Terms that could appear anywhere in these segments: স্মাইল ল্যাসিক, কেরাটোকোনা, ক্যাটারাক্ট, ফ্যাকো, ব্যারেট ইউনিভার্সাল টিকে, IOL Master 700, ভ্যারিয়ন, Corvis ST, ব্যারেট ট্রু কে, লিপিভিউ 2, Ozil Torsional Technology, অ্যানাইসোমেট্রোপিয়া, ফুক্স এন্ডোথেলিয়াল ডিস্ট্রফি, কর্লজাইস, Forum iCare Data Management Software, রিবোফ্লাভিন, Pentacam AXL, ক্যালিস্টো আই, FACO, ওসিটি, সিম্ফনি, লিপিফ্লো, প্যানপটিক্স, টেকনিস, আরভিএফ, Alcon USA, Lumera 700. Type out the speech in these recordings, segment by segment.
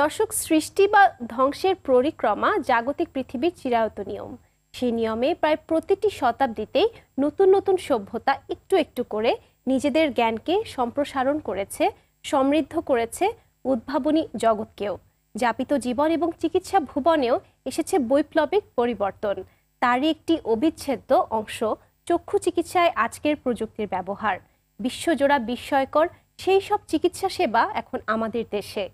दर्शक सृष्टि बा ध्वंसेर परिक्रमा जागतिक पृथिवीर चिरायत नियम सेई नियमे प्राय प्रतिटी शताब्दीते नतून नतून सभ्यता एकटू एकटू करे निजेदेर ज्ञानके सम्प्रसारण करेछे समृद्ध करेछे उद्भावनी जगतकेओ जापित जीवन एवं चिकित्सा भुवनेओ एसेछे वैप्लविक परिवर्तन तार एकटी अविच्छेद्य अंश चक्षु चिकित्साय आजकेर प्रजुक्तिर व्यवहार विश्वजोड़ा विस्मयकर सेई सब चिकित्सा सेवा एखन आमादेर देशे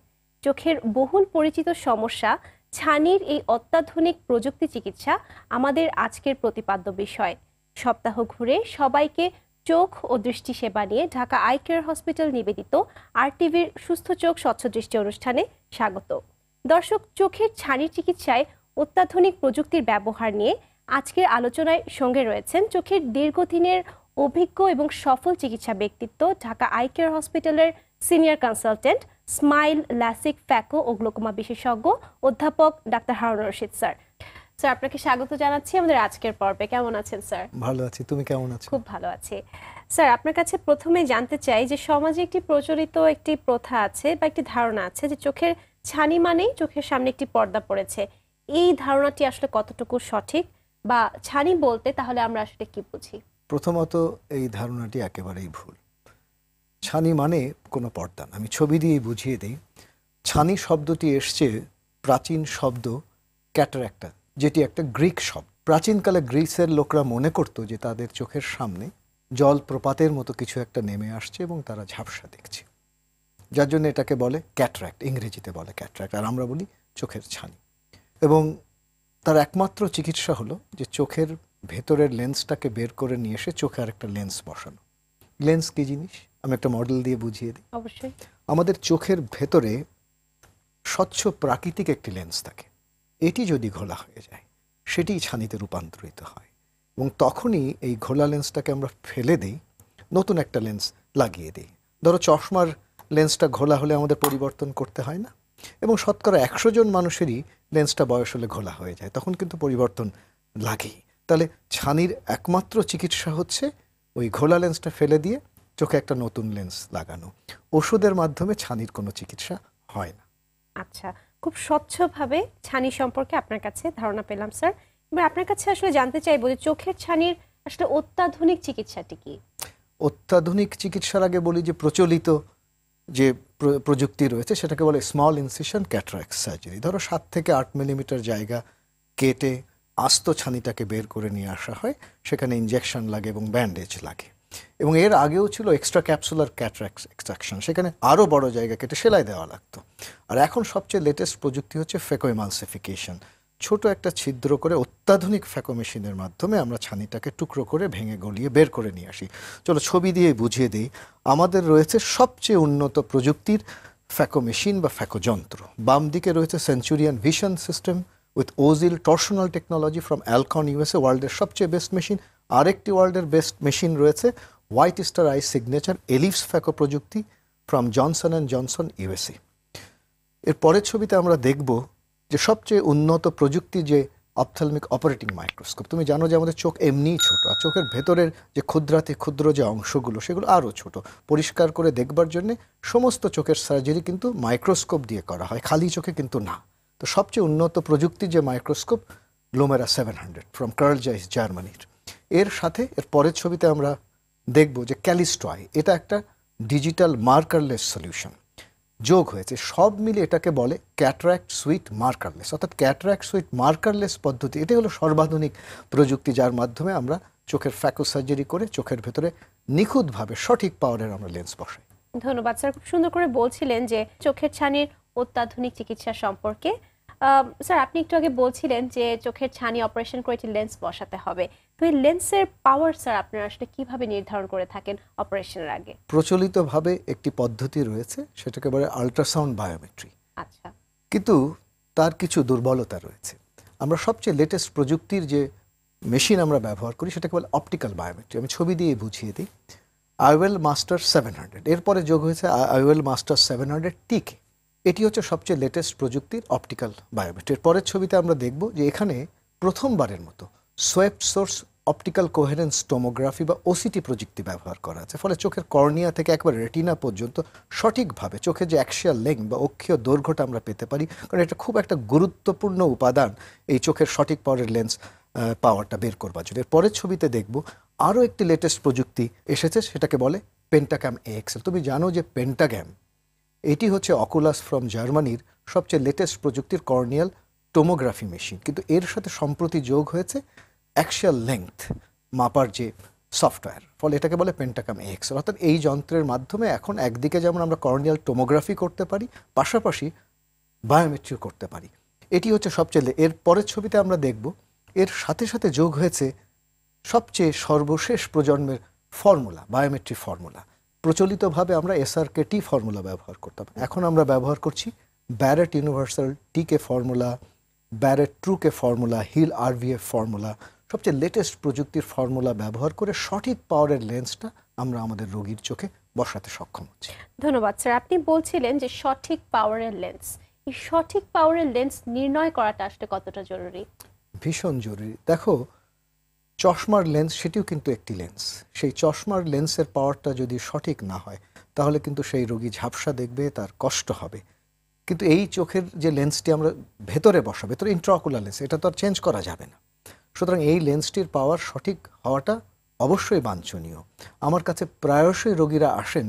चोखेर बहुल परिचित समस्या छानिर एई अत्याधुनिक प्रजुक्ति चिकित्सा आमादेर आजकेर प्रतिपाद्य विषय सप्ताह घुरे सबाइके चोख ओ दृष्टि सेवा निये ढाका आई केयर हॉस्पिटल निवेदित आरटीभिर सुस्थ चोख स्वच्छ दृष्टि अनुष्ठाने स्वागत दर्शक चोखेर छानिर चिकित्साय अत्याधुनिक प्रजुक्तिर व्यवहार निये आजकेर आलोचनाय संगे रयेछेन चोखेर दीर्घदिनेर अभिज्ञ एवं सफल चिकित्सा व्यक्तित्व ढाका आई केयर हॉस्पिटलेर senior consultant smile LASIK phaco और ग्लोकोमा विशेषज्ञ अध्यापक doctor Harun Rashid sir sir आपनाके स्वागत जानाচ্ছি আমাদের আজকের পর্বে কেমন আছেন স্যার ভালো আছি তুমি কেমন আছো খুব ভালো আছি স্যার আপনার কাছে প্রথমে জানতে চাই যে সমাজে একটি প্রচলিত একটি প্রথা আছে বা একটি ধারণা আছে যে চোখের ছানি মানেই চোখের সামনে একটি পর্দা পড়েছে এই ধারণাটি আসলে কতটুকু সঠিক বা ছানি বলতে তাহলে আমরা আসলে কি বুঝি প্রথমত এই ধারণাটি একেবারেই ভুল ছানি মানে কোনো পর্দা না আমি ছবি দিয়ে বুঝিয়ে দেই ছানি শব্দটি এসেছে প্রাচীন শব্দ ক্যাটারাক্টা যেটি একটা গ্রিক শব্দ প্রাচীনকালে গ্রিসের লোকরা মনে করত যে তাদের চোখের সামনে জল প্রপাতের মতো কিছু একটা নেমে আসছে এবং তারা ঝাপসা দেখছে যার জন্য এটাকে বলে ক্যাটারাক্ট ইংরেজিতে বলে ক্যাটারাক্ট আর আমরা বলি চোখের ছানি এবং তার একমাত্র চিকিৎসা হলো যে চোখের ভেতরের লেন্সটাকে বের করে নিয়ে এসে চোখে আরেকটা লেন্স বসানো লেন্স কি জিনিস আমি একটা মডেল দিয়ে বুঝিয়ে দিই অবশ্যই আমাদের চোখের ভেতরে স্বচ্ছ প্রাকৃতিক একটি লেন্স থাকে এটি যদি ঘোলা হয়ে যায় সেটি ছানিতে রূপান্তরিত হয় এবং তখনই এই ঘোলা লেন্সটাকে আমরা ফেলে দেই নতুন একটা লেন্স লাগিয়ে দেই ধরো চশমার লেন্সটা ঘোলা হলে আমাদের পরিবর্তন করতে হয় না এবং শতকরা ১০০ জন মানুষেরই লেন্সটা বয়স হলে ঘোলা হয়ে যায় তখন কিন্তু পরিবর্তন লাগে তাহলে ছানির একমাত্র চিকিৎসা হচ্ছে ওই ঘোলা লেন্সটা ফেলে দিয়ে চোখে একটা নতুন লেন্স লাগানো ওষুধের মাধ্যমে ছানির কোনো চিকিৎসা হয় না আচ্ছা খুব স্বচ্ছভাবে ছানি সম্পর্কে আপনার কাছে ধারণা পেলাম স্যার এবার আপনার কাছে আসলে জানতে চাই বলি চোখের ছানির আসলে অত্যাধুনিক চিকিৎসাটি কি অত্যাধুনিক চিকিৎসার আগে বলি যে প্রচলিত যে প্রযুক্তি রয়েছে সেটাকে বলে স্মল ইনসিশন ক্যাটারাক্ট সার্জারি ধরো 7 থেকে 8 মিলিমিটার জায়গা কেটে আস্ত ছানিটাকে বের করে নিয়ে আসা হয় সেখানে ইনজেকশন লাগে এবং ব্যান্ডেজ লাগে এবং এর আগেও ছিল এক্সট্রা ক্যাপসুলার ক্যাটারাক্ট এক্সট্রাকশন সেখানে আরো বড় জায়গা কেটে সেলাই দেওয়া লাগতো আর এখন সবচেয়ে লেটেস্ট প্রযুক্তি হচ্ছে ফ্যাকো এমালসিফিকেশন ছোট একটা ছিদ্র করে অত্যাধুনিক ফ্যাকো মেশিনের মাধ্যমে আমরা ছানিটাকে টুকরো করে ভেঙে গলিয়ে বের করে নিয়ে আসি চলো ছবি দিয়ে বুঝিয়ে দেই আমাদের রয়েছে সবচেয়ে উন্নত প্রযুক্তির ফ্যাকো মেশিন বা ফ্যাকো যন্ত্র বাম দিকে রয়েছে Centurion vision system with Ozil Torsional Technology from Alcon USA, world's सबसे best machine, आरेक्टी world's best machine रहे थे, White Star Eye Signature, Ellipse FACO प्रजुक्ति from Johnson and Johnson USA. इर पौरे छोटी तो हमरा देख बो, जो सबसे उन्नत प्रजुक्ति जे ophthalmic operating microscope, तुम्हें जानो जामों दे चोक एमनी छोटा, चोकेर भेतोरे जे खुद्राते खुद्रो जाओं शुगुलो, शेगुलो आरो छोटो, परिष्कार करे देख बर जरने, समस्त चोकेर सर्जरी किन्तु microscope दिए करा है, खाली चोके किन्तु ना तो सबसे उन्नत प्रजुक्ति जो microscope Lumera 700 from Carl Zeiss Germany एर साथे एर परेर छबिते आमरा देखबो जे कैलिस्टो आई एटा एकटा डिजिटल मार्कारलेस सल्यूशन जोग होयेछे सब मिले एटाके बोले कैटरैक्ट सुइट मार्कारलेस अर्थात कैटरैक्ट सुइट मार्कारलेस पद्धति एटाई हलो सर्वाधुनिक प्रजुक्ति जार माध्यमे आमरा चोखेर फैको सार्जारि करे चोखेर भेतरे निखुतभावे सठिक पावारेर आमरा लेंस बसाई धन्यवाद सर खूब सुंदर करे बोलछिलेन जे चोखेर छानिर অত্যাধুনিক চিকিৎসা সম্পর্কে স্যার আপনি একটু আগে বলছিলেন যে চোখের ছানি অপারেশন করে একটি লেন্স বসাতে হবে তো এই লেন্সের পাওয়ার স্যার আপনারা আসলে কিভাবে নির্ধারণ করে থাকেন অপারেশনের আগে প্রচলিতভাবে একটি পদ্ধতি রয়েছে সেটাকে বলে আল্ট্রাসাউন্ড বায়োমেট্রি আচ্ছা কিন্তু তার কিছু দুর্বলতা রয়েছে আমরা সবচেয়ে লেটেস্ট প্রযুক্তির যে মেশিন আমরা ব্যবহার করি সেটাকে বলে অপটিক্যাল বায়োমেট্রি আমি ছবি দিয়ে বুঝিয়ে দিই IOL Master 700 এরপরে যোগ হয়েছে IOL Master 700 TK এটি হচ্ছে সবচেয়ে লেটেস্ট প্রযুক্তির অপটিক্যাল বায়োমেট্রি পরের ছবিতে আমরা দেখব যে এখানে প্রথমবারের মতো swept source optical coherence tomography বা ওসিটি প্রযুক্তি ব্যবহার করা আছে ফলে চোখের কর্নিয়া থেকে একবার রেটিনা পর্যন্ত সঠিকভাবে চোখে যে অ্যাক্সিয়াল লেংথ বা অক্ষীয় দৈর্ঘ্যটা আমরা পেতে পারি কারণ এটা খুব একটা গুরুত্বপূর্ণ উপাদান এই চোখের সঠিক পাওয়ারের লেন্স পাওয়ারটা বের করবার জন্য পরের ছবিতে দেখব আরো একটি লেটেস্ট প্রযুক্তি এসেছে সেটাকে বলে পেন্টাক্যাম এএক্সএল তুমি জানো যে পেন্টাক্যাম এটি হচ্ছে অকুলাস ফ্রম জার্মানির সবচেয়ে লেটেস্ট প্রযুক্তির কর্নিয়াল টোমোগ্রাফি মেশিন কিন্তু এর সাথে সম্প্রতি যোগ হয়েছে অ্যাক্সিয়াল লেংথ মাপার যে সফটওয়্যার ফলে এটাকে বলে পেন্টাক্যাম এএক্সএল অর্থাৎ এই যন্ত্রের মাধ্যমে এখন একদিকে যেমন আমরা কর্নিয়াল টোমোগ্রাফি করতে পারি পাশাপাশি বায়োমেট্রিও করতে পারি এটি হচ্ছে সবচেয়ে এর পরের ছবিতে আমরা দেখব এর সাথে সাথে যোগ হয়েছে সবচেয়ে সর্বশেষ প্রজন্মের ফর্মুলা বায়োমেট্রিক ফর্মুলা প্রচলিতভাবে আমরা এসআরকেটি ফর্মুলা ব্যবহার করতাম এখন আমরা ব্যবহার করছি ব্যারেট ইউনিভার্সাল টিকে formula ব্যারেট ট্রু কে formula Hill আরভিএফ formula সবচেয়ে লেটেস্ট প্রযুক্তির ফর্মুলা ব্যবহার করে সঠিক পাওয়ারের লেন্সটা আমরা আমাদের রোগীর চোখে বসাতে সক্ষম হচ্ছি ধন্যবাদ স্যার আপনি বলছিলেন যে সঠিক পাওয়ারের লেন্স এই সঠিক পাওয়ারের লেন্স নির্ণয় করাটা আসলে কতটা জরুরি ভীষণ জরুরি দেখো চশমার লেন্স সেটিও কিন্তু একটি লেন্স সেই চশমার লেন্সের পাওয়ারটা যদি সঠিক না হয় তাহলে কিন্তু সেই রোগী ঝাপসা দেখবে তার কষ্ট হবে কিন্তু এই চোখের যে লেন্সটি আমরা ভেতরে বসাবো ভেতরে ইন্ট্রাঅকুলার লেন্স এটা তো আর চেঞ্জ করা যাবে না সুতরাং এই লেন্সটির পাওয়ার সঠিক হওয়াটা অবশ্যই বাঞ্ছনীয় আমার কাছে প্রায়শই রোগীরা আসেন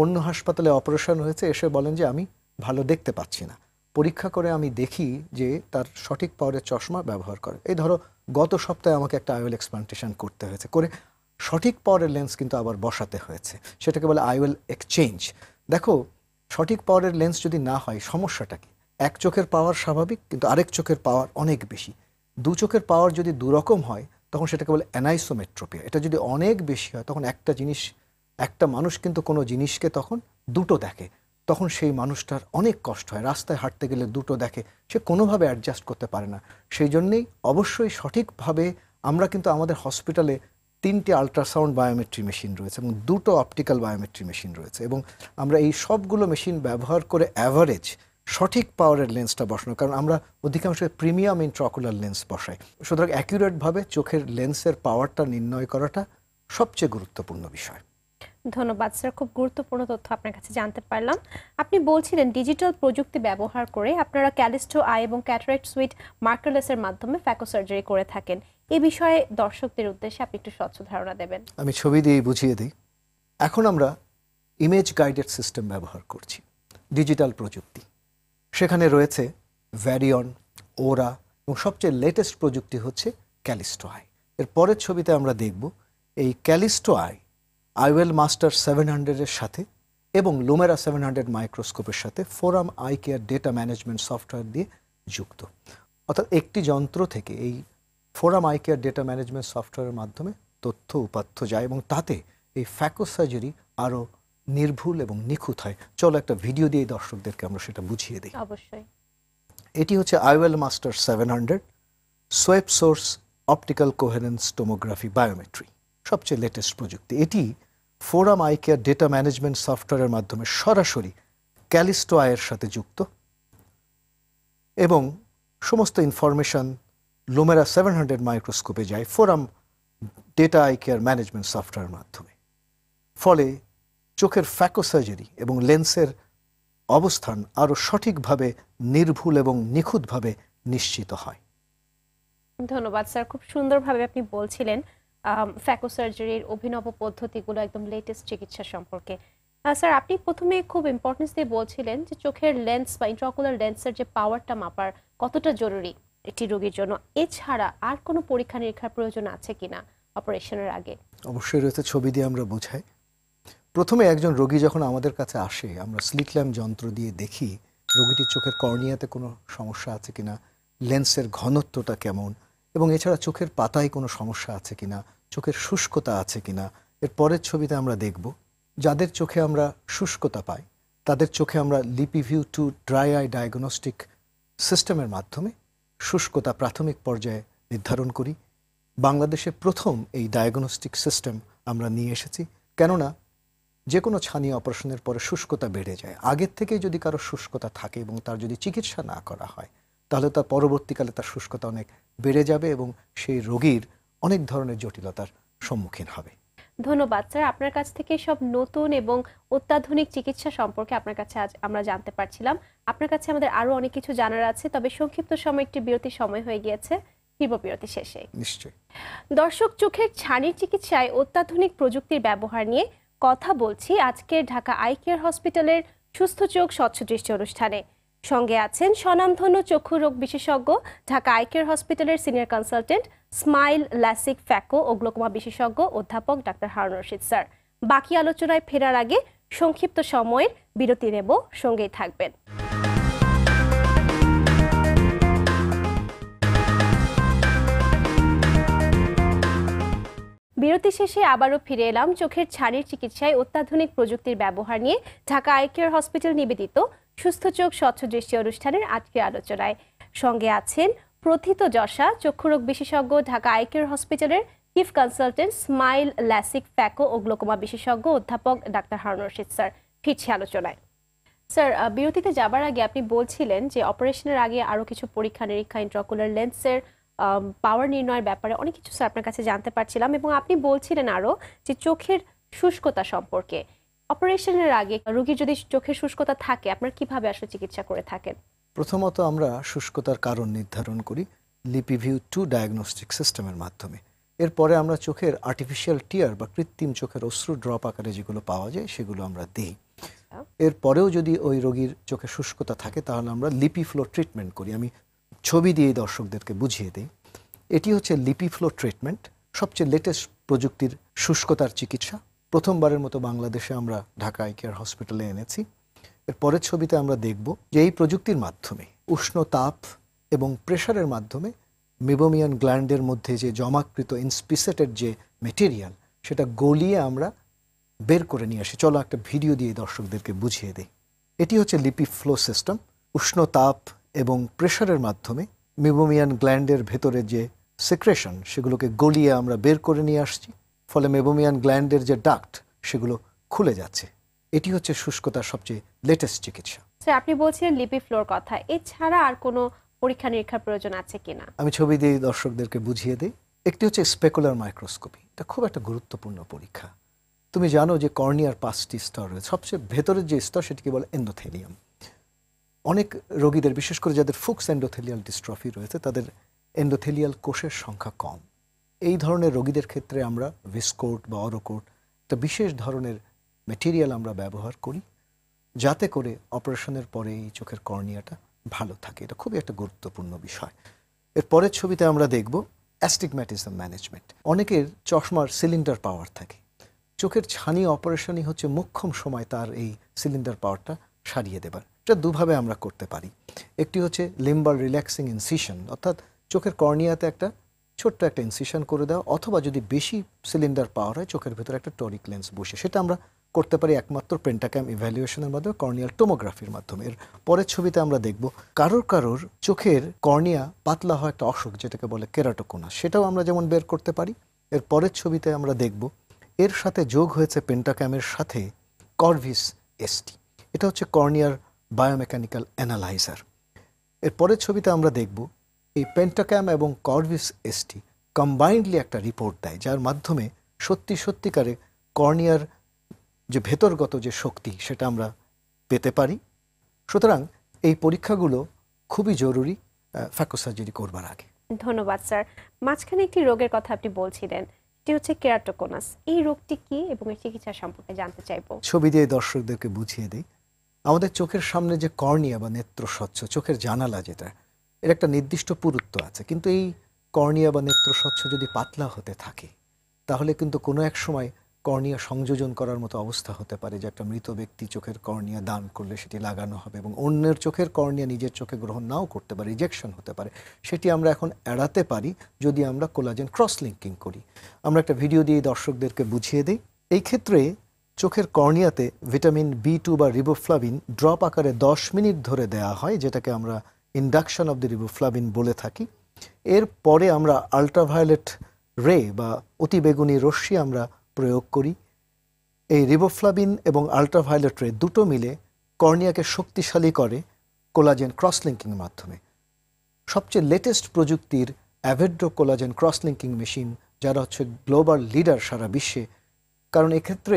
অন্য হাসপাতালে অপারেশন হয়েছে এসে বলেন যে আমি ভালো দেখতে পাচ্ছি না পরীক্ষা করে আমি দেখি যে তার সঠিক পাওয়ারের চশমা ব্যবহার করে এই ধরো গত সপ্তাহে আমাকে একটা আইওএল এক্সপ্লান্টেশন করতে হয়েছে করে সঠিক পাওয়ারের লেন্স কিন্তু আবার বসাতে হয়েছে সেটাকে বলে আইওএল এক্সচেঞ্জ দেখো সঠিক পাওয়ারের লেন্স যদি না হয় সমস্যাটা কি এক চোখের পাওয়ার স্বাভাবিক কিন্তু আরেক চোখের পাওয়ার অনেক বেশি দু চোখের পাওয়ার যদি দুরকম হয় তখন সেটাকে বলে অ্যানাইসোমেট্রোপিয়া এটা যদি অনেক বেশি হয় তখন একটা মানুষ কিন্তু কোনো জিনিসকে তখন দুটো দেখে তখন সেই মানুষটার অনেক কষ্ট হয় রাস্তায় হাঁটতে গেলে দুটো দেখে সে কোনোভাবে অ্যাডজাস্ট করতে পারে না সেই জন্যই অবশ্যই সঠিকভাবে আমরা কিন্তু আমাদের হসপিটালে তিনটি আলট্রাসাউন্ড বায়োমেট্রি মেশিন রয়েছে এবং দুটো অপটিক্যাল বায়োমেট্রি মেশিন রয়েছে এবং আমরা এই সবগুলো মেশিন ব্যবহার করে অ্যাভারেজ সঠিক পাওয়ারের লেন্সটা বসানো কারণ আমরা অধিকাংশ প্রিমিয়াম ইন্ট্রাঅকুলার লেন্স বসাই সুতরাং অ্যাকিউরেটভাবে চোখের লেন্সের পাওয়ারটা নির্ণয় করাটা সবচেয়ে গুরুত্বপূর্ণ বিষয় ধন্যবাদ স্যার খুব গুরুত্বপূর্ণ তথ্য আপনার কাছে জানতে পারলাম আপনি বলছিলেন ডিজিটাল প্রযুক্তি ব্যবহার করে আপনারা ক্যালিস্টো আই এবং ক্যাটারেক্ট সুইট মাইক্রোলেন্সের মাধ্যমে ফ্যাকো সার্জারি করে থাকেন এই বিষয়ে দর্শকদের উদ্দেশ্যে আপনি একটু স্বচ্ছ ধারণা দেবেন আমি ছবি দিয়ে বুঝিয়ে দিই এখন আমরা ইমেজ গাইডেড সিস্টেম ব্যবহার করছি ডিজিটাল প্রযুক্তি সেখানে রয়েছে ভ্যারিয়ন ওরা এবং সবচেয়ে লেটেস্ট প্রযুক্তি হচ্ছে ক্যালিস্টো আই এর পরের ছবিতে আমরা দেখব এই ক্যালিস্টো আই IOL Master 700 এর সাথে এবং Lumera 700 মাইক্রোস্কোপের সাথে Forum iCare Data Management Software দিয়ে যুক্ত অর্থাৎ একটি যন্ত্র থেকে এই Forum iCare Data Management Software এর মাধ্যমে তথ্য উপাত্ত যায় এবং তাতে এই FACO সার্জারি আরো নির্ভুল এবং নিখুঁত হয় চলো একটা ভিডিও দিয়ে দর্শকদেরকে আমরা সেটা বুঝিয়ে দেই অবশ্যই এটি হচ্ছে IOL Master 700 swept source optical coherence tomography biometry সবচেয়ে লেটেস্ট প্রযুক্তি এটি Forum iCare Data Management Software মাধ্যমে সরাসরি ক্যালিস্টো আয়ের সাথে যুক্ত এবং সমস্ত ইনফরমেশন Lumera 700 মাইক্রোস্কোপে যায় Forum Data iCare Management Software মাধ্যমে ফলে চোখের ফ্যাকো সার্জারি এবং লেন্সের অবস্থান আরো সঠিকভাবে নির্ভুল এবং নিখুঁতভাবে নিশ্চিত হয় ধন্যবাদ স্যার খুব সুন্দরভাবে আপনি বলছিলেন ফ্যাকো সার্জারির অভিনব পদ্ধতিগুলো একদম লেটেস্ট চিকিৎসা সম্পর্কে স্যার আপনি প্রথমে খুব ইম্পর্টেন্স দিয়ে বলছিলেন যে চোখের লেন্স বা ইন্ট্রাকুলার লেন্সের যে পাওয়ারটা মাপার কতটা জরুরি একটি রোগীর জন্য এছাড়া আর কোনো পরীক্ষা নিরীক্ষার প্রয়োজন আছে কিনা অপারেশনের আগে অবশ্যই রয়েছে ছবি দিয়ে আমরা বোঝাই প্রথমে একজন রোগী যখন আমাদের কাছে আসে আমরা স্লিট ল্যাম্প যন্ত্র দিয়ে দেখি রোগীটির চোখের কর্নিয়াতে কোনো সমস্যা আছে কিনা লেন্সের ঘনত্বটা কেমন এবং এছাড়া চোখের পাতায় কোনো সমস্যা আছে কিনা চোখের শুষ্কতা আছে কিনা এর পরের ছবিতে আমরা দেখব যাদের চোখে আমরা শুষ্কতা পাই তাদের চোখে আমরা লিপিভিউ 2 ড্রাই আই ডায়াগনস্টিক সিস্টেমের মাধ্যমে শুষ্কতা প্রাথমিক পর্যায়ে নির্ধারণ করি বাংলাদেশে প্রথম এই ডায়াগনস্টিক সিস্টেম আমরা নিয়ে এসেছি কেননা যে কোনো ছানি অপারেশনের পরে শুষ্কতা বেড়ে যায় আগের থেকেই যদি কারো শুষ্কতা থাকে এবং তার যদি চিকিৎসা না করা হয় তাহলে তার পরবর্তীকালে তার শুষ্কতা অনেক বেড়ে যাবে এবং সেই রোগীর অনেক ধরনের জটিলতার সম্মুখীন হবে। ধন্যবাদ স্যার, আপনার কাছ থেকে সব নতুন এবং অত্যাধুনিক চিকিৎসা সম্পর্কে আপনার কাছে আজ আমরা জানতে পারছিলাম। আপনার কাছে আমাদের আরো অনেক কিছু জানার আছে, তবে সংক্ষিপ্ত সময় একটি বিরতির সময় হয়ে গিয়েছে। বিরতি শেষে নিশ্চয়ই দর্শক চোখের ছানির চিকিৎসায় অত্যাধুনিক প্রযুক্তির ব্যবহার নিয়ে কথা বলছি আজকের ঢাকা আই কেয়ার হসপিটালের সুস্থ চোখ স্বচ্ছ দৃষ্টি অনুষ্ঠানে। সঙ্গে আছেন স্বনামধন্য চক্ষু রোগ বিশেষজ্ঞ, ঢাকা আই কেয়ার হসপিটালের senior consultant, স্মাইল ল্যাসিক ফ্যাকো ও গ্লোকোমা বিশেষজ্ঞ অধ্যাপক ডাক্তার হারুন রশিদ স্যার। বাকি আলোচনায় ফেরার আগে সংক্ষিপ্ত সময়ের বিরতি নেব, সঙ্গেই থাকবেন। বিরতি শেষে আবারও ফিরে এলাম চোখের ছানির চিকিৎসায় অত্যাধুনিক প্রযুক্তির ব্যবহার নিয়ে ঢাকা আই কেয়ার হসপিটাল নিবেদিত সুস্থ চোখ স্বচ্ছ দৃষ্টি অনুষ্ঠানের আজকের আলোচনায়। সঙ্গে আছেন প্রথিতযশা চক্ষুরোগ বিশেষজ্ঞ, ঢাকা আই কেয়ার হসপিটালের chief consultant, স্মাইল ল্যাসিক ফ্যাকো ও গ্লোকোমা বিশেষজ্ঞ অধ্যাপক ডাক্তার হারুন রশিদ স্যার। ফিরছি আলোচনায়। স্যার, বিরতিতে যাবার আগে আপনি বলছিলেন যে অপারেশনের আগে আরও কিছু পরীক্ষা নিরীক্ষা, ইন্ট্রাকুলার লেন্সের পাওয়ার নির্ণয়ের ব্যাপারে অনেক কিছু স্যার আপনার কাছে জানতে পারছিলাম, এবং আপনি বলছিলেন আরও যে চোখের শুষ্কতা সম্পর্কে। অপারেশনের আগে রোগীর যদি চোখের শুষ্কতা থাকে আপনারা কিভাবে আসলে চিকিৎসা করে থাকেন? প্রথমত আমরা শুষ্কতার কারণ নির্ধারণ করি লিপিভিউ 2 ডায়াগনস্টিক সিস্টেমের মাধ্যমে। এরপরে আমরা চোখের আর্টিফিশিয়াল টিয়ার বা কৃত্রিম চোখের অশ্রু ড্রপ আকারে যেগুলো পাওয়া যায় সেগুলো আমরা দিই। এরপরেও যদি ওই রোগীর চোখে শুষ্কতা থাকে তাহলে আমরা লিপিফ্লো ট্রিটমেন্ট করি। আমি ছবি দিয়ে দর্শকদেরকে বুঝিয়ে দিই, এটি হচ্ছে লিপিফ্লো ট্রিটমেন্ট, সবচেয়ে লেটেস্ট প্রযুক্তির শুষ্কতার চিকিৎসা। প্রথমবারের মতো বাংলাদেশে আমরা ঢাকা আই কেয়ার হসপিটালে এনেছি। এর পরের ছবিতে আমরা দেখব যে এই প্রযুক্তির মাধ্যমে উষ্ণ তাপ এবং প্রেশারের মাধ্যমে মেবোমিয়ান গ্ল্যান্ডের মধ্যে যে জমাকৃত ইনস্পিসেটেড যে মেটেরিয়াল সেটা গলিয়ে আমরা বের করে নিয়ে আসি। চলো একটা ভিডিও দিয়ে দর্শকদেরকে বুঝিয়ে দিই। এটি হচ্ছে লিপিফ্লো সিস্টেম। উষ্ণ তাপ এবং প্রেশারের মাধ্যমে মেবোমিয়ান গ্ল্যান্ডের ভেতরে যে সিক্রেশন সেগুলোকে গলিয়ে আমরা বের করে নিয়ে আসছি, ফলে মেবোমিয়ান গ্ল্যান্ডের যে ডাক্ট সেগুলো খুলে যাচ্ছে। এটি হচ্ছে শুষ্কতার সবচেয়ে লেটেস্ট চিকিৎসা। স্যার, আপনি বলছিলেন লিপিফ্লোর কথা, এছাড়া আর কোনো পরীক্ষা নিরীক্ষার প্রয়োজন আছে কিনা? আমি ছবি দিয়ে দর্শকদেরকে বুঝিয়ে দিই। একটি হচ্ছে স্পেকুলার মাইক্রোস্কোপি, এটা খুব একটা গুরুত্বপূর্ণ পরীক্ষা। তুমি জানো যে কর্নিয়ার 5টি স্তর রয়েছে, সবচেয়ে ভেতরের যে স্তর সেটিকে বলে এন্ডোথেলিয়াম। অনেক রোগীদের, বিশেষ করে যাদের ফুক্স এন্ডোথেলিয়াল ডিস্ট্রফি রয়েছে, তাদের এন্ডোথেলিয়াল কোষের সংখ্যা কম। এই ধরনের রোগীদের ক্ষেত্রে আমরা ভিসকোট বা অরোকোট একটা বিশেষ ধরনের মেটেরিয়াল আমরা ব্যবহার করি যাতে করে অপারেশনের পরে এই চোখের কর্নিয়াটা ভালো থাকে। এটা খুবই একটা গুরুত্বপূর্ণ বিষয়। এর পরের ছবিতে আমরা দেখব অ্যাস্টিগম্যাটিজম ম্যানেজমেন্ট। অনেকের চশমার সিলিন্ডার পাওয়ার থাকে, চোখের ছানি অপারেশনই হচ্ছে মুখ্যম সময় তার এই সিলিন্ডার পাওয়ারটা সারিয়ে দেবার। এটা দুভাবে আমরা করতে পারি। একটি হচ্ছে লিম্বাল রিল্যাক্সিং ইনসিশন, অর্থাৎ চোখের কর্নিয়াতে একটা ছোট্ট একটা ইনসিশন করে দেওয়া, অথবা যদি বেশি সিলিন্ডার পাওয়ার হয় চোখের ভেতরে একটা টরিক লেন্স বসে, সেটা আমরা করতে পারি একমাত্র পেন্টাক্যাম ইভ্যালুয়েশনের মাধ্যমে, কর্নিয়াল টোমোগ্রাফির মাধ্যমে। এর পরের ছবিতে আমরা দেখব কারোর চোখের কর্নিয়া পাতলা হয় একটা অসুখ যেটাকে বলে কেরাটোকোনা, সেটাও আমরা যেমন বের করতে পারি। এর পরের ছবিতে আমরা দেখব এর সাথে যোগ হয়েছে পেন্টাক্যামের সাথে করভিস এসটি, এটা হচ্ছে কর্নিয়ার বায়োমেকানিক্যাল অ্যানালাইজার। এর পরের ছবিতে আমরা দেখব এই পেন্টাক্যাম এবং করভিস এসটি কম্বাইন্ডলি একটা রিপোর্ট দেয় যার মাধ্যমে সত্যিকারে কর্নিয়ার যে ভেতরগত যে শক্তি সেটা আমরা পেতে পারি। সুতরাং এই পরীক্ষাগুলো খুবই জরুরি ফ্যাকো সার্জারি করবার আগে। ধন্যবাদ স্যার। মাঝখানে একটি রোগের কথা আপনি বলছিলেন, এটি হচ্ছে কেরাটোকোনাস। এই রোগটি কি এবং এর চিকিৎসা সম্পর্কে জানতে চাইব। ছবি দিয়ে দর্শকদেরকে বুঝিয়ে দিই। আমাদের চোখের সামনে যে কর্নিয়া বা নেত্র স্বচ্ছ, চোখের জানালা যেটা, এর একটা নির্দিষ্ট পুরুত্ব আছে, কিন্তু এই কর্নিয়া বা নেত্র স্বচ্ছ যদি পাতলা হতে থাকে তাহলে কিন্তু কোনো এক সময় কর্নিয়া সংযোজন করার মতো অবস্থা হতে পারে যে একটা মৃত ব্যক্তি চোখের কর্নিয়া দান করলে সেটি লাগানো হবে এবং অন্যের চোখের কর্নিয়া নিজের চোখে গ্রহণ নাও করতে পারে, রিজেকশন হতে পারে। সেটি আমরা এখন এড়াতে পারি যদি আমরা কোলাজেন ক্রস লিঙ্কিং করি। আমরা একটা ভিডিও দিয়ে দর্শকদেরকে বুঝিয়ে দিই। এই ক্ষেত্রে চোখের কর্নিয়াতে ভিটামিন B2 বা রিবোফ্লাভিন ড্রপ আকারে 10 মিনিট ধরে দেওয়া হয়, যেটাকে আমরা ইন্ডাকশন অব দ্য রিবোফ্লাভিন বলে থাকি। এরপরে আমরা আল্ট্রাভায়োলেট রে বা অতিবেগুনি রশ্মি আমরা প্রয়োগ করি। এই রিবোফ্লাভিন এবং আল্ট্রাভায়োলেট রে দুটো মিলে কর্নিয়াকে শক্তিশালী করে কোলাজেন ক্রসলিঙ্কিংয়ের মাধ্যমে। সবচেয়ে লেটেস্ট প্রযুক্তির অ্যাভেড্রো কোলাজেন ক্রসলিঙ্কিং মেশিন যারা হচ্ছে গ্লোবাল লিডার সারা বিশ্বে কারণ এই ক্ষেত্রে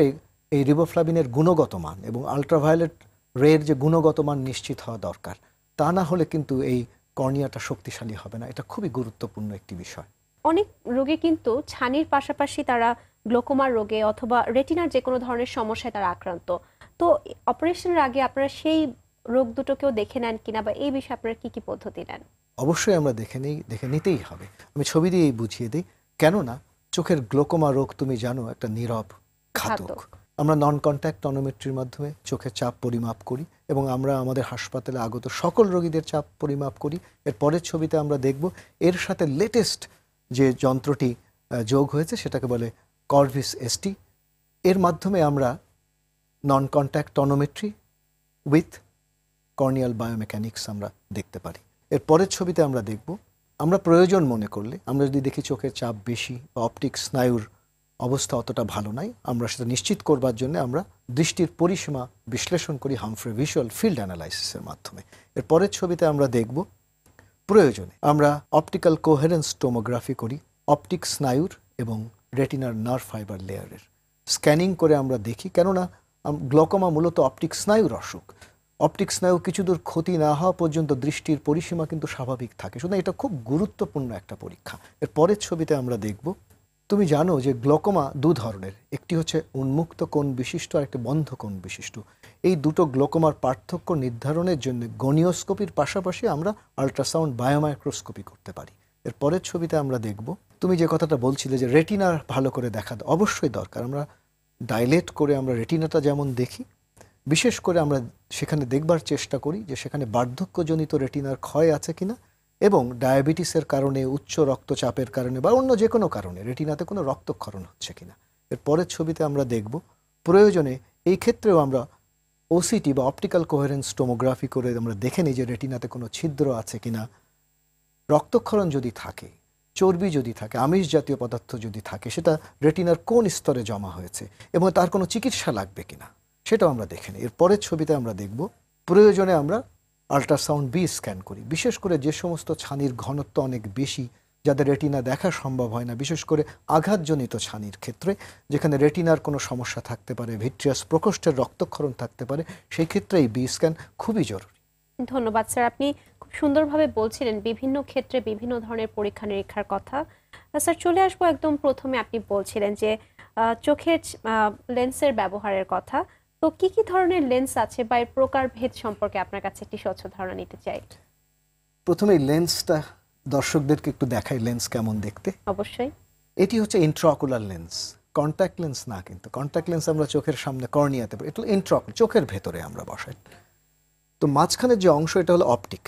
এই রিবোফ্লাভিনের গুণগত মান এবং আল্ট্রাভায়োলেট রের যে গুণগত মান নিশ্চিত হওয়া দরকার তা না হলে কিন্তু এই কর্নিয়াটা শক্তিশালী হবে না এটা খুবই গুরুত্বপূর্ণ একটি বিষয় অনেক রোগে কিন্তু ছানির পাশাপাশি তারা গ্লোকোমা রোগে অথবা রেটিনার যে কোনো ধরনের সমস্যায় তারা আক্রান্ত তো অপারেশনের আগে আপনারা সেই রোগ দুটোকেও দেখে নেন কিনা বা এই বিষয়ে আপনারা কি কি পদ্ধতি নেন অবশ্যই আমরা দেখে নিতেই হবে আমি ছবি দিয়েই বুঝিয়ে দেই কেননা চোখের গ্লোকোমা রোগ তুমি জানো একটা নীরব ঘাতক আমরা নন কন্টাক্ট টনোমেট্রির মাধ্যমে চোখের চাপ পরিমাপ করি এবং আমরা আমাদের হাসপাতালে আগত সকল রোগীদের চাপ পরিমাপ করি এর পরের ছবিতে আমরা দেখব এর সাথে লেটেস্ট যে যন্ত্রটি যোগ হয়েছে সেটাকে বলে Corvis ST এর মাধ্যমে আমরা non contact tonometry with corneal biomechanics আমরা দেখতে পারি এর পরের ছবিতে আমরা দেখব আমরা প্রয়োজন মনে করলে আমরা যদি দেখি চোখের চাপ বেশি বা অপটিক স্নায়ুর অবস্থা অতটা ভালো নাই আমরা সেটা নিশ্চিত করবার জন্য আমরা দৃষ্টির পরিসীমা বিশ্লেষণ করি হামফ্রে ভিজুয়াল ফিল্ড অ্যানালাইসিসের মাধ্যমে এর পরের ছবিতে আমরা দেখব প্রয়োজনে আমরা অপটিক্যাল কোহেরেন্স টোমোগ্রাফি করি অপটিক স্নায়ুর এবং রেটিনার নার্ভ ফাইবার লেয়ারের স্ক্যানিং করে আমরা দেখি কেননা গ্লোকোমা মূলত অপটিক স্নায়ুর অসুখ অপটিক স্নায়ু কিছুদূর ক্ষতি না হওয়া পর্যন্ত দৃষ্টির পরিসীমা কিন্তু স্বাভাবিক থাকে সুতরাং এটা খুব গুরুত্বপূর্ণ একটা পরীক্ষা এর পরের ছবিতে আমরা দেখব তুমি জানো যে গ্লোকোমা দুই ধরনের একটি হচ্ছে উন্মুক্ত কোণ বিশিষ্ট আর একটি বন্ধ কোণ বিশিষ্ট এই দুটো গ্লোকোমার পার্থক্য নির্ধারণের জন্য গনিওস্কোপির পাশাপাশি আমরা আল্ট্রাসাউন্ড বায়োমাইক্রোস্কোপি করতে পারি এর পরের ছবিতে আমরা দেখব তুমি যে কথাটা বলছিলে যে রেটিনা ভালো করে দেখা অবশ্যই দরকার আমরা ডাইলেট করে আমরা রেটিনাটা যেমন দেখি বিশেষ করে আমরা সেখানে দেখবার চেষ্টা করি যে সেখানে বার্ধক্যজনিত রেটিনার ক্ষয় আছে কিনা এবং ডায়াবেটিসের কারণে উচ্চ রক্তচাপের কারণে বা অন্য যে কোনো কারণে রেটিনাতে কোনো রক্তক্ষরণ হচ্ছে কিনা এর পরের ছবিতে আমরা দেখব প্রয়োজনে এই ক্ষেত্রেও আমরা ওসিটি বা অপটিক্যাল কোহেরেন্স টোমোগ্রাফি করে আমরা দেখে নিই যে রেটিনাতে কোনো ছিদ্র আছে কিনা রক্তক্ষরণ যদি থাকে চর্বি যদি থাকে আমিষ জাতীয় পদার্থ যদি থাকে সেটা রেটিনার কোন স্তরে জমা হয়েছে এবং তার কোনো চিকিৎসা লাগবে কিনা সেটাও আমরা দেখে নিই এর পরের ছবিতে আমরা দেখব প্রয়োজনে আমরা আল্ট্রাসাউন্ড বি স্ক্যান করি বিশেষ করে যে সমস্ত ছানির ঘনত্ব অনেক বেশি যাদের রেটিনা দেখা সম্ভব হয় না বিশেষ করে আঘাতজনিত ছানির ক্ষেত্রে যেখানে রেটিনার কোনো সমস্যা থাকতে পারে ভিট্রিয়াস প্রকোষ্ঠের রক্তক্ষরণ থাকতে পারে সেই ক্ষেত্রে এই বি স্ক্যান খুবই জরুরি ধন্যবাদ স্যার আপনি খুব সুন্দরভাবে বলছিলেন বিভিন্ন ক্ষেত্রে বিভিন্ন ধরনের পরীক্ষা নিরীক্ষার কথা স্যার চলে আসবো একদম প্রথমে আপনি বলছিলেন যে চোখের লেন্সের ব্যবহারের কথা তো কি কি ধরনের লেন্স আছে বা এর প্রকারভেদ সম্পর্কে আপনার কাছে একটি স্বচ্ছ ধারণা নিতে চাই প্রথমে লেন্সটা দর্শকদেরকে একটু দেখাই লেন্স কেমন দেখতে অবশ্যই এটি হচ্ছে ইন্ট্রাকুলার লেন্স কন্টাক্ট লেন্স না কিন্তু কন্টাক্ট লেন্স আমরা চোখের সামনে কর্নিয়াতে এটা ইন্ট্রাকুলার চোখের ভেতরে আমরা বসাই তো মাঝখানের যে অংশ এটা হলো অপটিক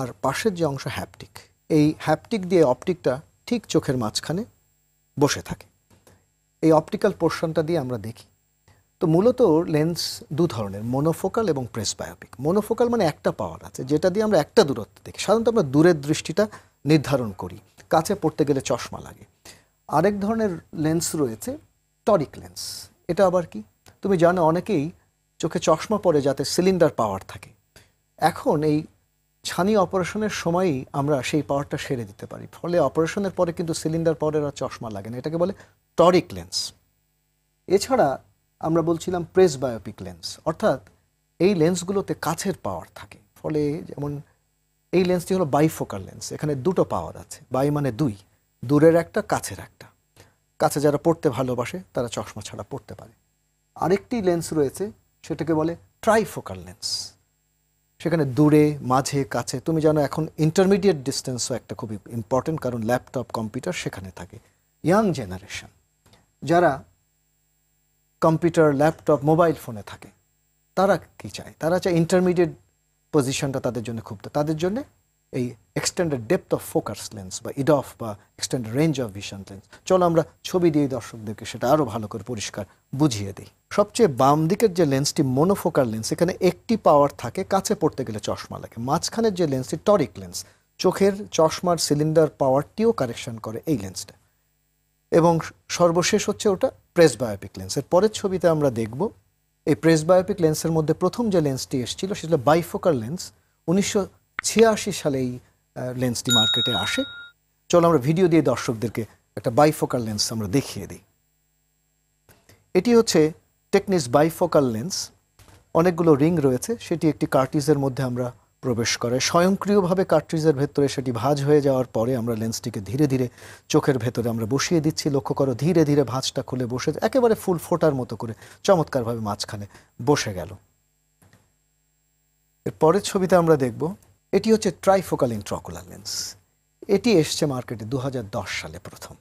আর পাশের যে অংশ হ্যাপটিক এই হ্যাপটিক দিয়ে অপটিকটা ঠিক চোখের মাঝখানে বসে থাকে এই অপটিক্যাল পোর্শনটা দিয়ে আমরা দেখি তো মূলত লেন্স দু ধরনের মনোফোকাল এবং প্রেসবায়োপিক মনোফোকাল মানে একটা পাওয়ার আছে যেটা দিয়ে আমরা একটা দূরত্ব দেখি সাধারণত আমরা দূরের দৃষ্টিটা নির্ধারণ করি কাছে পড়তে গেলে চশমা লাগে আরেক ধরনের লেন্স রয়েছে টরিক লেন্স এটা আবার কি তুমি জানো অনেকেই চোখে চশমা পরে যাতে সিলিন্ডার পাওয়ার থাকে এখন এই ছানি অপারেশনের সময়ই আমরা সেই পাওয়ারটা সেরে দিতে পারি ফলে অপারেশনের পরে কিন্তু সিলিন্ডার পাওয়ারের আর চশমা লাগে না এটাকে বলে টরিক লেন্স এছাড়া আমরা বলছিলাম প্রেসবায়োপিক লেন্স অর্থাৎ এই লেন্সগুলোতে কাছের পাওয়ার থাকে ফলে যেমন এই লেন্সটি হলো বাইফোকাল লেন্স এখানে দুটো পাওয়ার আছে বাই মানে দুই দূরের একটা কাছের একটা কাছে যারা পড়তে ভালোবাসে তারা চশমা ছাড়া পড়তে পারে আরেকটি লেন্স রয়েছে সেটাকে বলে ট্রাইফোকাল লেন্স সেখানে দূরে মাঝে কাছে তুমি জানো এখন ইন্টারমিডিয়েট ডিস্টেন্সও একটা খুব ইম্পর্টেন্ট কারণ ল্যাপটপ কম্পিউটার সেখানে থাকে ইয়াং জেনারেশন যারা কম্পিউটার ল্যাপটপ মোবাইল ফোনে থাকে তারা কি চায় তারা চায় ইন্টারমিডিয়েট পজিশনটা তাদের জন্য খুব তাদের জন্য এই extended depth of focus lens বা ইডফ বা extended range of vision lens চলো আমরা ছবি দিয়ে দর্শকদেরকে সেটা আরও ভালো করে পরিষ্কার বুঝিয়ে দিই সবচেয়ে বাম দিকের যে লেন্সটি মনোফোকাল লেন্স এখানে একটি পাওয়ার থাকে কাছে পড়তে গেলে চশমা লাগে মাঝখানের যে লেন্সটি টরিক লেন্স চোখের চশমার সিলিন্ডার পাওয়ারটিও কারেকশন করে এই লেন্সটা এবং সর্বশেষ হচ্ছে ওটা প্রেসবায়োপিক লেন্স এর পরের ছবিতে আমরা দেখব এই প্রেসবায়োপিক লেন্সের মধ্যে প্রথম যে লেন্সটি এসেছিল সেটা বাইফোকাল লেন্স 1986 সালে এই লেন্সটি মার্কেটে আসে চলো আমরা ভিডিও দিয়ে দর্শকদেরকে একটা বাইফোকাল লেন্স আমরা দেখিয়ে দিই। এটি হচ্ছে টেকনিস বাইফোকাল লেন্স, অনেকগুলো রিং রয়েছে, সেটি একটি কার্ট্রিজের মধ্যে আমরা প্রবেশ করে, স্বয়ংক্রিয়ভাবে কার্ট্রিজের ভেতরে সেটি ভাঁজ হয়ে যাওয়ার পরে আমরা লেন্সটিকে ধীরে ধীরে চোখের ভেতরে আমরা বসিয়ে দিচ্ছি। লক্ষ্য করো ধীরে ধীরে ভাঁজটা খুলে বসে একেবারে ফুল ফোটার মতো করে চমৎকারভাবে মাঝখানে বসে গেল। এর পরের ছবিতে আমরা দেখব এটি হচ্ছে ট্রাইফোকাল ইন্ট্রাকুলার লেন্স, এটি এসছে মার্কেটে 2010 সালে প্রথম।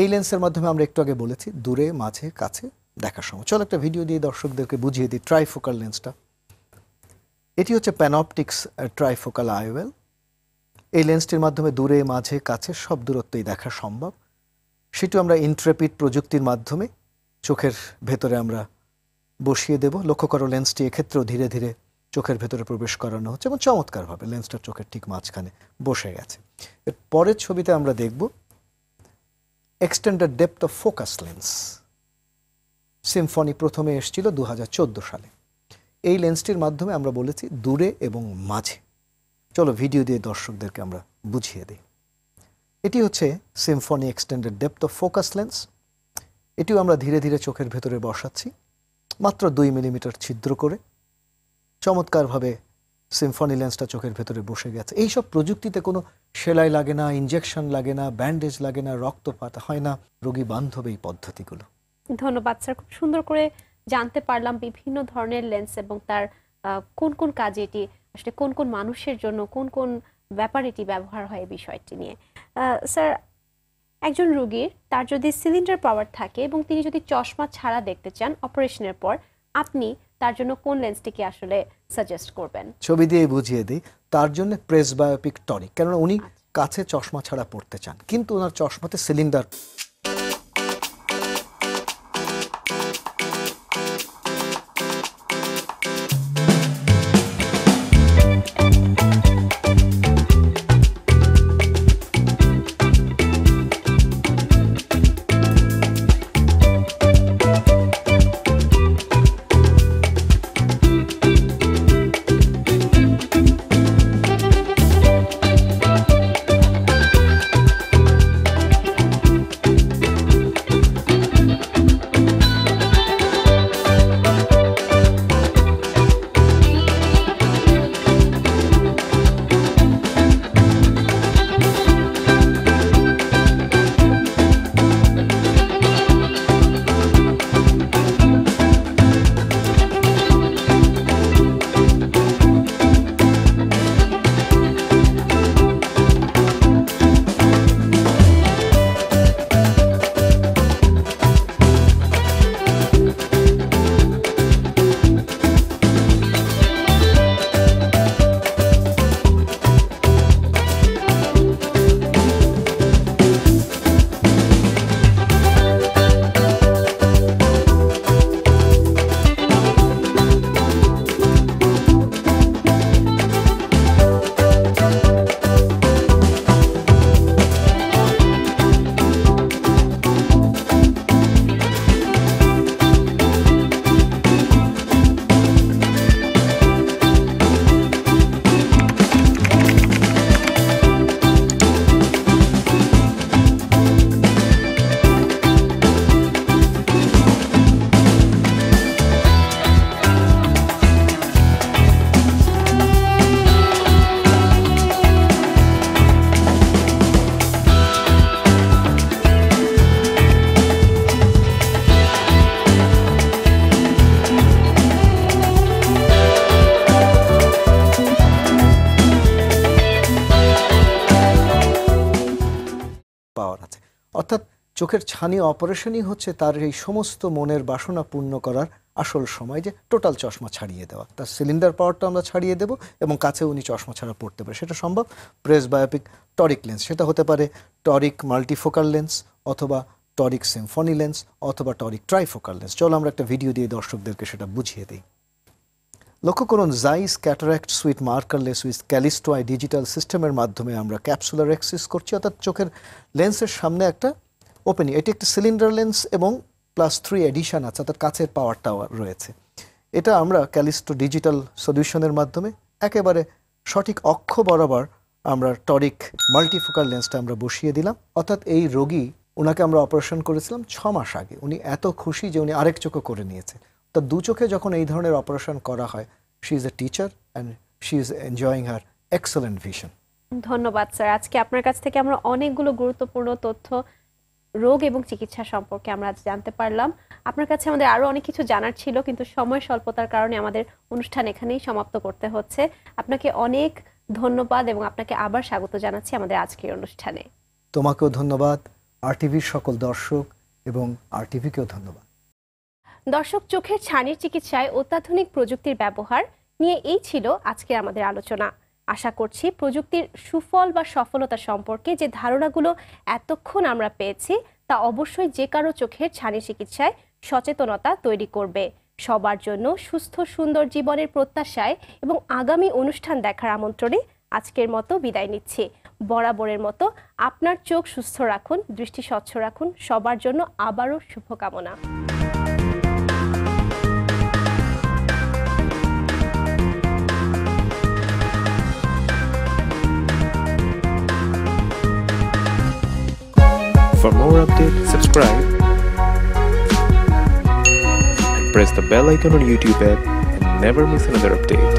এই লেন্সের মাধ্যমে আমরা একটু আগে বলেছি দূরে মাঝে কাছে দেখার সময়। চল একটা ভিডিও দিয়ে দর্শকদেরকে বুঝিয়ে দিই ট্রাইফোকাল লেন্সটা। এটি হচ্ছে প্যানপটিক্স ট্রাইফোকাল আইওএল। এই লেন্সটির মাধ্যমে দূরে মাঝে কাছে সব দূরত্বই দেখা সম্ভব। সেটি আমরা ইন্ট্রেপিড প্রযুক্তির মাধ্যমে চোখের ভেতরে আমরা বসিয়ে দেব। লক্ষ্য করো লেন্সটি এক্ষেত্রেও ধীরে ধীরে চোখের ভেতরে প্রবেশ করানো হচ্ছে এবং চমৎকারভাবে লেন্সটা চোখের ঠিক মাঝখানে বসে গেছে। এর পরের ছবিতে আমরা দেখব extended depth of focus lens. সিম্ফনি প্রথমে এসেছিল 2014 সালে। এই লেন্সটির মাধ্যমে আমরা বলেছি দূরে এবং মাঝে। চলো ভিডিও দিয়ে দর্শকদেরকে আমরা বুঝিয়ে দিই। এটি হচ্ছে সিম্ফনি extended depth of focus lens. এটিও আমরা ধীরে ধীরে চোখের ভেতরে বসাচ্ছি, মাত্র 2 মিলিমিটার ছিদ্র করে চমৎকারভাবে সিম্ফনি লেন্সটা চোখের ভেতরে বসে গেছে। এইসব প্রযুক্তিতে কোনো সেলাই লাগে না, ইঞ্জেকশন লাগে না, ব্যান্ডেজ লাগে না, রক্তপাত হয় না, রোগী বান্ধব এই পদ্ধতিগুলো। ধন্যবাদ স্যার, খুব সুন্দর করে জানতে পারলাম বিভিন্ন ধরনের লেন্স এবং তার কোন কোন কাজে এটি আসলে কোন কোন মানুষের জন্য কোন কোন ব্যাপার এটি ব্যবহার হয় এই বিষয়টি নিয়ে। স্যার, একজন রোগীর তার যদি সিলিন্ডার পাওয়ার থাকে এবং তিনি যদি চশমা ছাড়া দেখতে চান অপারেশনের পর, আপনি তার জন্য কোন লেন্সটিকে আসলে সাজেস্ট করবেন? ছবি দিয়ে বুঝিয়ে দিই। তার জন্য প্রেসবায়োপিক টনিক, কেননা উনি কাছে চশমা ছাড়া পড়তে চান কিন্তু ওনার চশমাতে সিলিন্ডার। অর্থাৎ চোখের ছানি অপারেশনই হচ্ছে তার এই সমস্ত মনের বাসনা পূর্ণ করার আসল সময়, যে টোটাল চশমা ছাড়িয়ে দেওয়া। তার সিলিন্ডার পাওয়ারটা আমরা ছাড়িয়ে দেব এবং কাছে উনি চশমা ছাড়া পড়তে পারে, সেটা সম্ভব প্রেসবায়োপিক টরিক লেন্স। সেটা হতে পারে টরিক মাল্টিফোকাল লেন্স অথবা টরিক সিম্ফনি লেন্স অথবা টরিক ট্রাইফোকাল লেন্স। চলো আমরা একটা ভিডিও দিয়ে দর্শকদেরকে সেটা বুঝিয়ে দিই। লক্ষ্য করুন Zeiss ক্যাটারাক্ট suite markerless with Callisto eye digital সিস্টেমের মাধ্যমে আমরা ক্যাপসুলার এক্সিস করছি, অর্থাৎ চোখের লেন্সের সামনে একটা ওপেনিং। এটি একটা সিলিন্ডার লেন্স এবং +3 এডিশন আছে, অর্থাৎ কাছের পাওয়ারটাও রয়েছে। এটা আমরা ক্যালিস্টো ডিজিটাল সলিউশনের মাধ্যমে একেবারে সঠিক অক্ষ বরাবর আমরা টরিক মাল্টিফোকাল লেন্সটা আমরা বসিয়ে দিলাম। অর্থাৎ এই রোগী, ওনাকে আমরা অপারেশন করেছিলাম 6 মাস আগে, উনি এত খুশি যে উনি আরেক চোখে করে নিয়েছেন। তো দু চোখে যখন এই ধরনের অপারেশন করা হয়, she is a teacher and she is enjoying her excellent vision. ধন্যবাদ স্যার, আজকে আপনার কাছ থেকে আমরা অনেকগুলো গুরুত্বপূর্ণ তথ্য রোগ এবং চিকিৎসা সম্পর্কে আমরা আজ জানতে পারলাম। আপনার কাছে আমাদের আরও অনেক কিছু জানার ছিল, কিন্তু সময় স্বল্পতার কারণে আমাদের অনুষ্ঠান এখানেই সমাপ্ত করতে হচ্ছে। আপনাকে অনেক ধন্যবাদ এবং আপনাকে আবার স্বাগত জানাচ্ছি আমাদের আজকের অনুষ্ঠানে। তোমাকেও ধন্যবাদ, আরটিভির সকল দর্শক এবং আরটিভিকেও ধন্যবাদ। দর্শক, চোখের ছানির চিকিৎসায় অত্যাধুনিক প্রযুক্তির ব্যবহার নিয়ে এই ছিল আজকে আমাদের আলোচনা। আশা করছি প্রযুক্তির সুফল বা সফলতা সম্পর্কে যে ধারণাগুলো এতক্ষণ আমরা পেয়েছি তা অবশ্যই যে কারো চোখের ছানি চিকিৎসায় সচেতনতা তৈরি করবে। সবার জন্য সুস্থ সুন্দর জীবনের প্রত্যাশায় এবং আগামী অনুষ্ঠান দেখার আমন্ত্রণে আজকের মতো বিদায় নিচ্ছি। বরাবরের মতো আপনার চোখ সুস্থ রাখুন, দৃষ্টি স্বচ্ছ রাখুন। সবার জন্য আবারও শুভকামনা। For more updates, subscribe and press the bell icon on YouTube app and never miss another update.